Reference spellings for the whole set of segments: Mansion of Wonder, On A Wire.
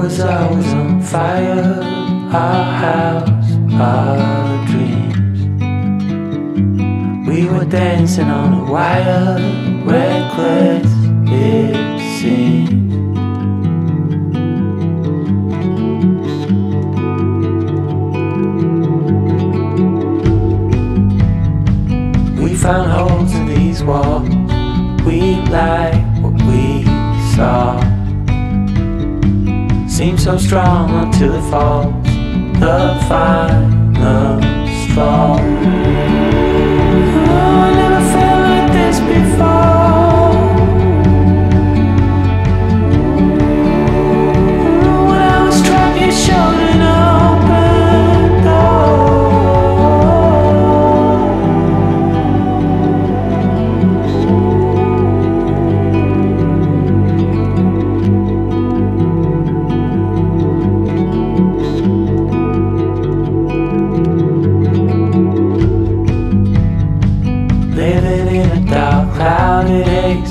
was always on fire. Our house, our dreams. We were dancing on a wire, reckless it seemed. We found holes in these walls. We like what we saw. Seems so strong until it falls. The final straw. Oh, I never felt like this before. Oh, when I was trapped, you showed me.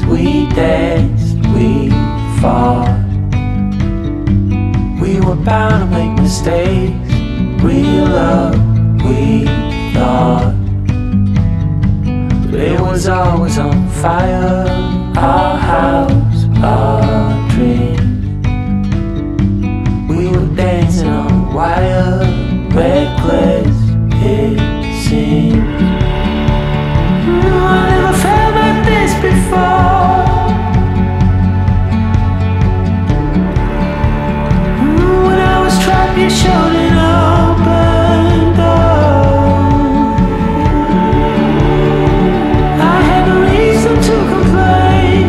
We danced, we fought. We were bound to make mistakes. Real love, we thought. But it was always on fire. Our house, our dream. We were dancing on wire. Reckless, it seemed. I never felt like this before. You showed an open door. I had no reason to complain.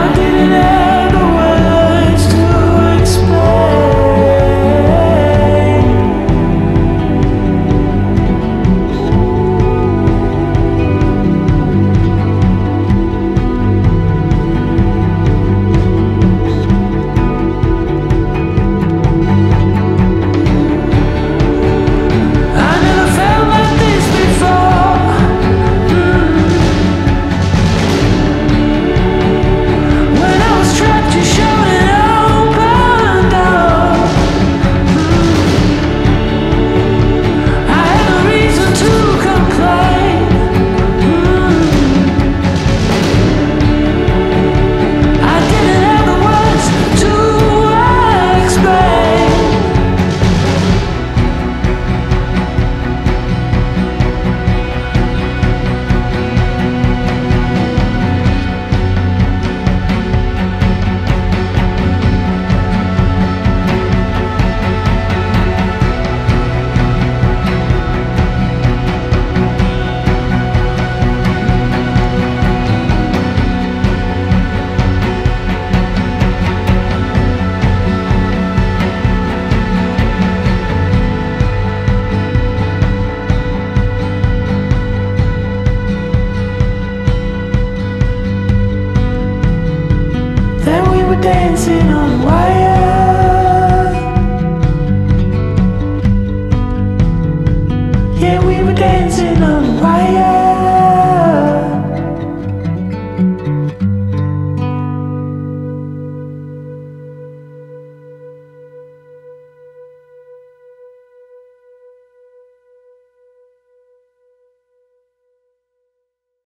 I didn't have the words to dancing on the wire.